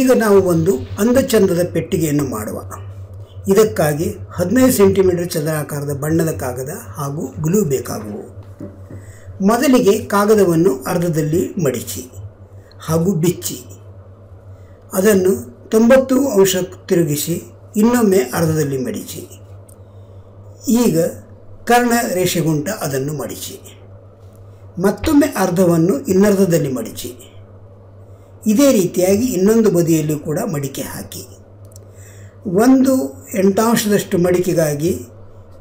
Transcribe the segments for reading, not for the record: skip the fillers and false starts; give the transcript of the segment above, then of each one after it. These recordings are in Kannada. ಈಗ ನಾವು ಒಂದು ಅಂದಚಂದದ ಪೆಟ್ಟಿಗೆಯನ್ನು ಮಾಡುವ. ಇದಕ್ಕಾಗಿ 15 ಸೆಂಟಿಮೀಟರ್ ಚದರಾಕಾರದ ಬಣ್ಣದ ಕಾಗದ ಹಾಗೂ ಗ್ಲೂ ಬೇಕಾಗುವುದು. ಮೊದಲಿಗೆ ಕಾಗದವನ್ನು ಅರ್ಧದಲ್ಲಿ ಮಡಿಚಿ ಹಾಗೂ ಬಿಚ್ಚಿ, ಅದನ್ನು 90 ಅಂಶ ತಿರುಗಿಸಿ ಇನ್ನೊಮ್ಮೆ ಅರ್ಧದಲ್ಲಿ ಮಡಿಚಿ. ಈಗ ಕರ್ಣ ರೇಷೆಗುಂಟ ಅದನ್ನು ಮಡಿಚಿ, ಮತ್ತೊಮ್ಮೆ ಅರ್ಧವನ್ನು ಇನ್ನರ್ಧದಲ್ಲಿ ಮಡಿಚಿ. ಇದೇ ರೀತಿಯಾಗಿ ಇನ್ನೊಂದು ಬದಿಯಲ್ಲೂ ಕೂಡ ಮಡಿಕೆ ಹಾಕಿ. 1/8 ಮಡಿಕೆಗಾಗಿ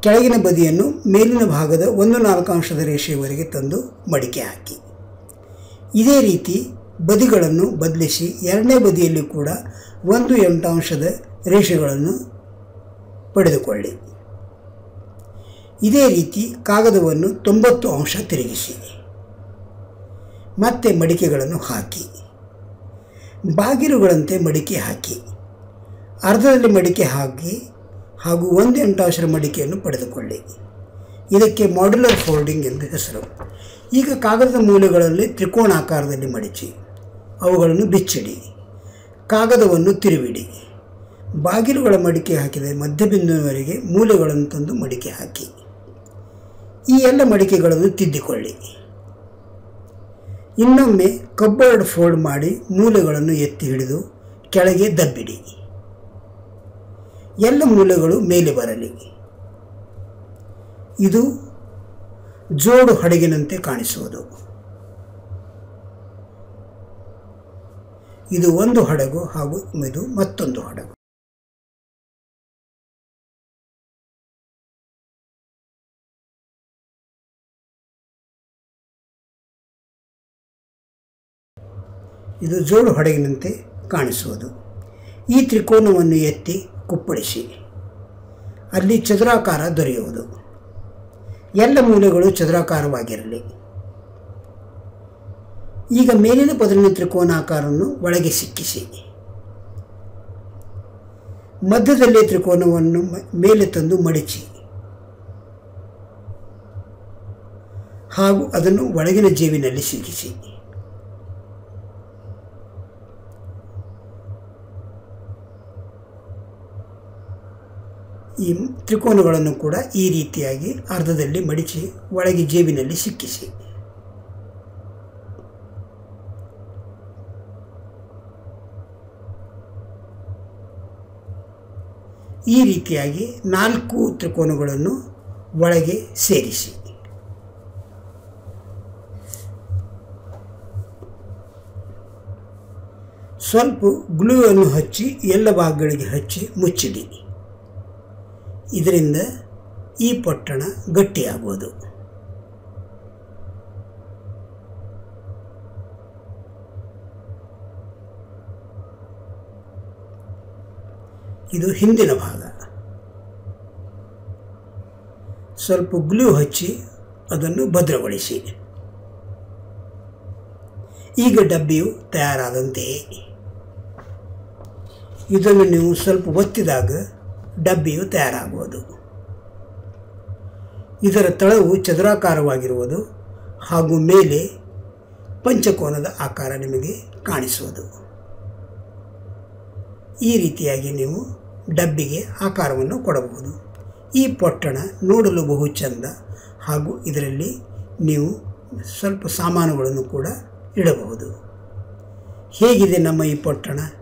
ಕೆಳಗಿನ ಬದಿಯನ್ನು ಮೇಲಿನ ಭಾಗದ 1/4 ರೇಷೆಯವರೆಗೆ ತಂದು ಮಡಿಕೆ ಹಾಕಿ. ಇದೇ ರೀತಿ ಬದಿಗಳನ್ನು ಬದಲಿಸಿ ಎರಡನೇ ಬದಿಯಲ್ಲಿ ಕೂಡ 1/8 ರೇಷೆಗಳನ್ನು ಪಡೆದುಕೊಳ್ಳಿ. ಇದೇ ರೀತಿ ಕಾಗದವನ್ನು 90 ಅಂಶ ತಿರುಗಿಸಿ ಮತ್ತೆ ಮಡಿಕೆಗಳನ್ನು ಹಾಕಿ. ಬಾಗಿರುಗಳಂತೆ ಮಡಿಕೆ ಹಾಕಿ, ಅರ್ಧದಲ್ಲಿ ಮಡಿಕೆ ಹಾಕಿ ಹಾಗೂ 1/8 ಮಡಿಕೆಯನ್ನು ಪಡೆದುಕೊಳ್ಳಿ. ಇದಕ್ಕೆ ಮಾಡ್ಯುಲರ್ ಫೋಲ್ಡಿಂಗ್ ಎಂದು ಹೆಸರು. ಈಗ ಕಾಗದದ ಮೂಲೆಗಳಲ್ಲಿ ತ್ರಿಕೋಣಾಕಾರದಲ್ಲಿ ಮಡಿಚಿ, ಅವುಗಳನ್ನು ಬಿಚ್ಚಿಡಿ. ಕಾಗದವನ್ನು ತಿರುವಿಡಿ. ಬಾಗಿಲುಗಳ ಮಡಿಕೆ ಹಾಕಿದ ಮಧ್ಯಬಿಂದುವಿನವರೆಗೆ ಮೂಲೆಗಳನ್ನು ತಂದು ಮಡಿಕೆ ಹಾಕಿ. ಈ ಎಲ್ಲ ಮಡಿಕೆಗಳನ್ನು ತಿದ್ದಿಕೊಳ್ಳಿ. ಇನ್ನೊಮ್ಮೆ ಕಬ್ಬರ್ಡ್ ಫೋಲ್ಡ್ ಮಾಡಿ ಮೂಲೆಗಳನ್ನು ಎತ್ತಿ ಹಿಡಿದು ಕೆಳಗೆ ದಬ್ಬಿಡಿ. ಎಲ್ಲ ಮೂಲೆಗಳು ಮೇಲೆ ಬರಲಿ. ಇದು ಜೋಡು ಹಡಗಿನಂತೆ ಕಾಣಿಸುವುದು. ಇದು ಒಂದು ಹಡಗು ಹಾಗೂ ಇದು ಮತ್ತೊಂದು ಹಡಗು. ಇದು ಜೋಡು ಹಡಗಿನಂತೆ ಕಾಣಿಸುವುದು. ಈ ತ್ರಿಕೋನವನ್ನು ಎತ್ತಿ ಕುಪ್ಪಳಿಸಿ, ಅಲ್ಲಿ ಚದರಾಕಾರ ದೊರೆಯುವುದು. ಎಲ್ಲ ಮೂಲೆಗಳು ಚದರಾಕಾರವಾಗಿರಲಿ. ಈಗ ಮೇಲಿನ ಪದರಿನ ತ್ರಿಕೋನಾಕಾರವನ್ನು ಒಳಗೆ ಸಿಕ್ಕಿಸಿ, ಮಧ್ಯದಲ್ಲಿ ತ್ರಿಕೋನವನ್ನು ಮೇಲೆ ತಂದು ಮಡಿಚಿ ಹಾಗೂ ಅದನ್ನು ಒಳಗಿನ ಜೇಬಿನಲ್ಲಿ ಸಿಕ್ಕಿಸಿ. ಈ ತ್ರಿಕೋನಗಳನ್ನು ಕೂಡ ಈ ರೀತಿಯಾಗಿ ಅರ್ಧದಲ್ಲಿ ಮಡಿಚಿ ಒಳಗೆ ಜೇಬಿನಲ್ಲಿ ಸಿಕ್ಕಿಸಿ. ಈ ರೀತಿಯಾಗಿ 4 ತ್ರಿಕೋನಗಳನ್ನು ಒಳಗೆ ಸೇರಿಸಿ. ಸ್ವಲ್ಪ ಗ್ಲೂವನ್ನು ಹಚ್ಚಿ ಎಲ್ಲ ಭಾಗಗಳಿಗೆ ಹಚ್ಚಿ ಮುಚ್ಚಿಡಿ. ಇದರಿಂದ ಈ ಪೊಟ್ಟಣ ಗಟ್ಟಿಯಾಗುವುದು. ಇದು ಹಿಂದಿನ ಭಾಗ. ಸ್ವಲ್ಪ ಗ್ಲೂ ಹಚ್ಚಿ ಅದನ್ನು ಭದ್ರಗೊಳಿಸಿ. ಈಗ ಡಬ್ಬಿಯು ತಯಾರಾದಂತೆಯೇ. ಇದನ್ನು ನೀವು ಸ್ವಲ್ಪ ಒತ್ತಿದಾಗ ಡಬ್ಬಿಯು ತಯಾರಾಗುವುದು. ಇದರ ತಳವು ಚದರಾಕಾರವಾಗಿರುವುದು ಹಾಗೂ ಮೇಲೆ ಪಂಚಕೋನದ ಆಕಾರ ನಿಮಗೆ ಕಾಣಿಸುವುದು. ಈ ರೀತಿಯಾಗಿ ನೀವು ಡಬ್ಬಿಗೆ ಆಕಾರವನ್ನು ಕೊಡಬಹುದು. ಈ ಪೊಟ್ಟಣ ನೋಡಲು ಬಹು ಚಂದ ಹಾಗೂ ಇದರಲ್ಲಿ ನೀವು ಸ್ವಲ್ಪ ಸಾಮಾನುಗಳನ್ನು ಕೂಡ ಇಡಬಹುದು. ಹೇಗಿದೆ ನಮ್ಮ ಈ ಪೊಟ್ಟಣ?